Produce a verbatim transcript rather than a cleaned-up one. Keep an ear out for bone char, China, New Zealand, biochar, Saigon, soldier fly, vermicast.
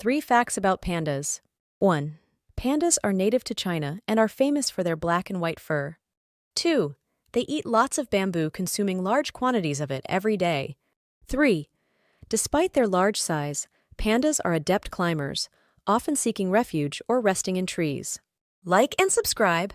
Three facts about pandas. one. Pandas are native to China and are famous for their black and white fur. two. They eat lots of bamboo, consuming large quantities of it every day. three. Despite their large size, pandas are adept climbers, often seeking refuge or resting in trees. Like and subscribe.